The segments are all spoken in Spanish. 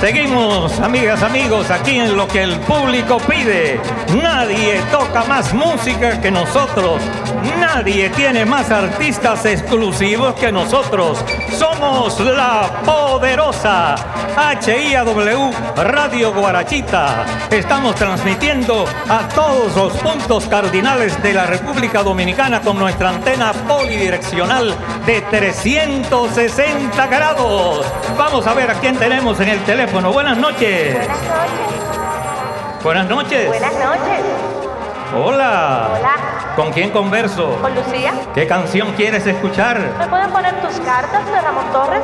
Seguimos, amigas, amigos, aquí en Lo que el Público Pide. Nadie toca más música que nosotros. Nadie tiene más artistas exclusivos que nosotros. Somos la poderosa HIAW Radio Guarachita. Estamos transmitiendo a todos los puntos cardinales de la República Dominicana con nuestra antena polidireccional de 360 grados. Vamos a ver a quién tenemos en el teléfono. Bueno, buenas noches. Buenas noches. Buenas noches. Buenas noches. Hola. Hola. ¿Con quién converso? Con Lucía. ¿Qué canción quieres escuchar? ¿Me pueden poner tus cartas de Ramón Torres?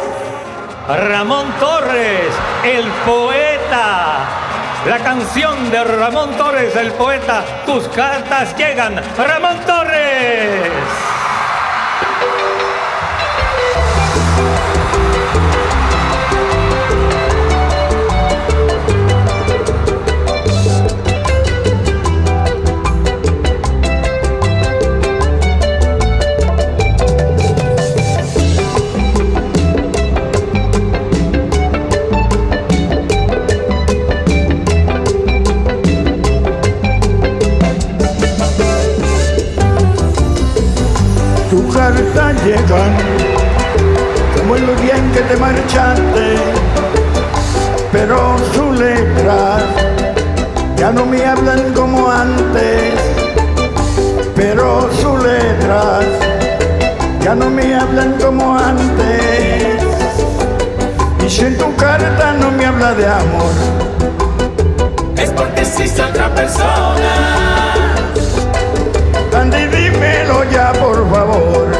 Ramón Torres, el poeta. La canción de Ramón Torres, el poeta. Tus cartas llegan. Ramón Torres. Tus cartas llegan, como el día en que te marchaste, pero sus letras ya no me hablan como antes, pero sus letras ya no me hablan como antes. Y si en tu carta no me habla de amor, es porque existe otra persona. Andy, dímelo ya, por favor.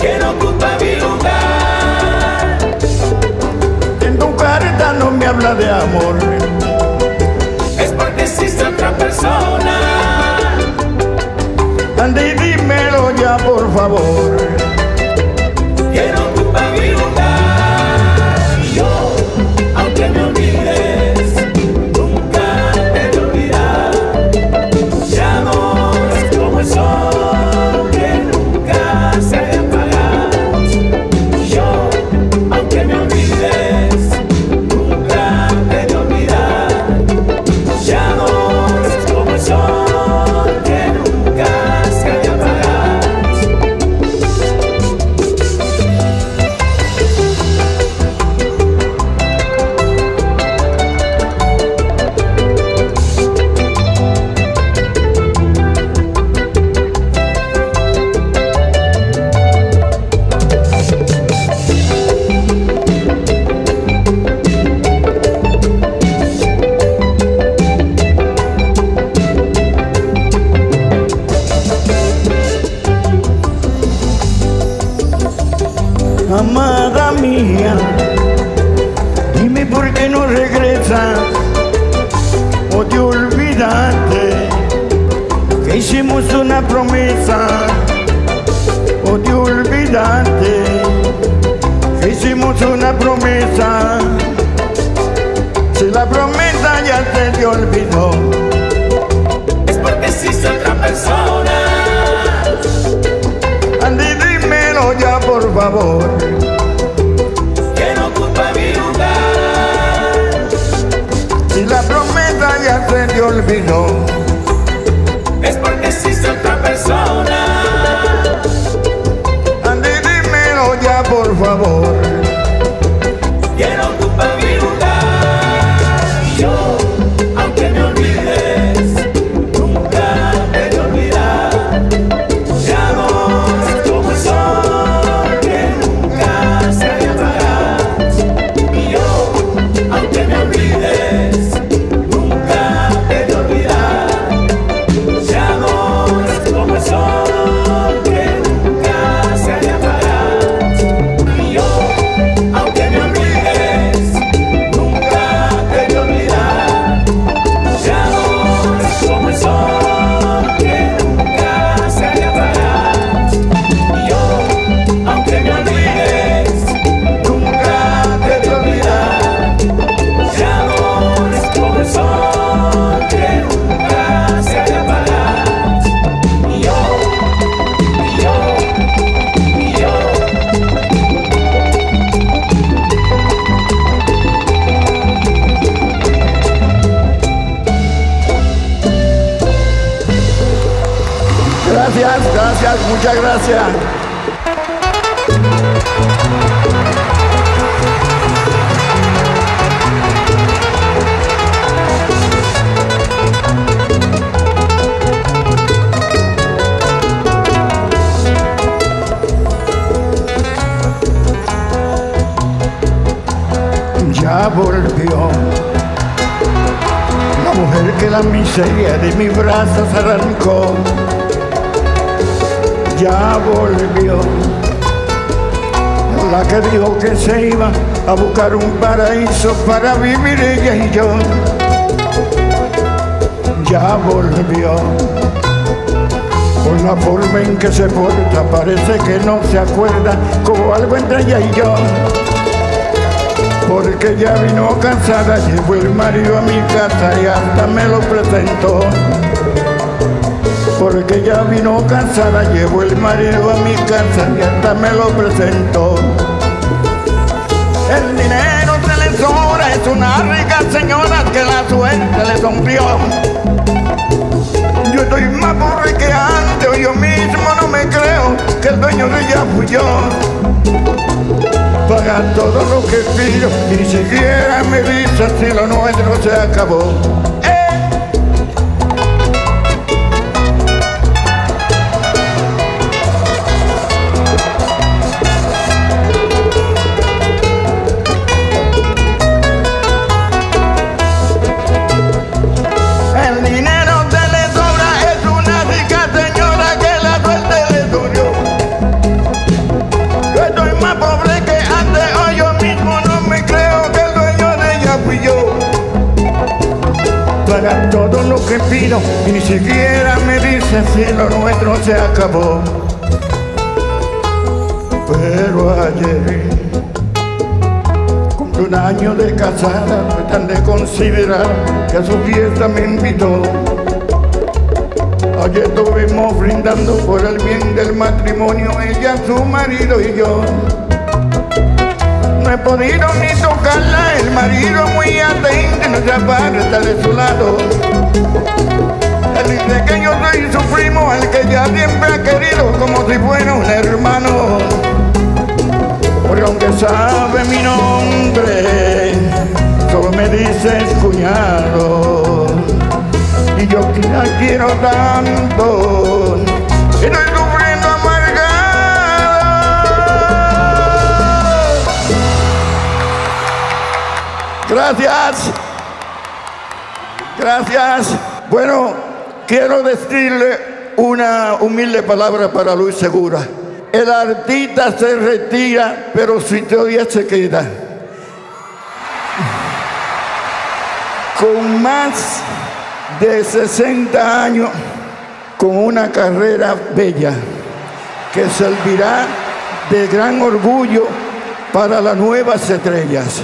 Que no ocupa mi lugar. En tu carta no me habla de amor. Es porque existe otra persona. Andy, dímelo ya, por favor. Que no ocupa mi lugar. Yo, aunque me olvide. Muchas gracias. Ya volvió la mujer que la miseria de mis brazos arrancó. Ya volvió la que dijo que se iba a buscar un paraíso para vivir ella y yo. Ya volvió por la forma en que se porta, parece que no se acuerda como algo entre ella y yo. Porque ya vino cansada, llevó el marido a mi casa y hasta me lo presentó. Porque ya vino cansada, llevó el marido a mi casa y hasta me lo presentó. El dinero se le sobra, es una rica señora que la suerte le sonrió. Yo estoy más burro que antes, o yo mismo no me creo que el dueño de ella fui yo. Paga todo lo que pido, ni siquiera me dice si lo nuestro se acabó. Paga todo lo que pido y ni siquiera me dice si lo nuestro se acabó. Pero ayer cumplí un año de casada, fue tan desconsiderada que a su fiesta me invitó. Ayer estuvimos brindando por el bien del matrimonio, ella, su marido y yo. No he podido ni tocarla, el marido muy atento no se aparta de su lado. Él dice que yo soy su primo, el que ya siempre ha querido como si fuera un hermano. Porque aunque sabe mi nombre, solo me dice cuñado. Y yo que la quiero tanto, estoy sufriendo amargado. Gracias, gracias. Bueno, quiero decirle una humilde palabra para Luis Segura. El artista se retira, pero su historia se queda. Con más de 60 años, con una carrera bella, que servirá de gran orgullo para las nuevas estrellas.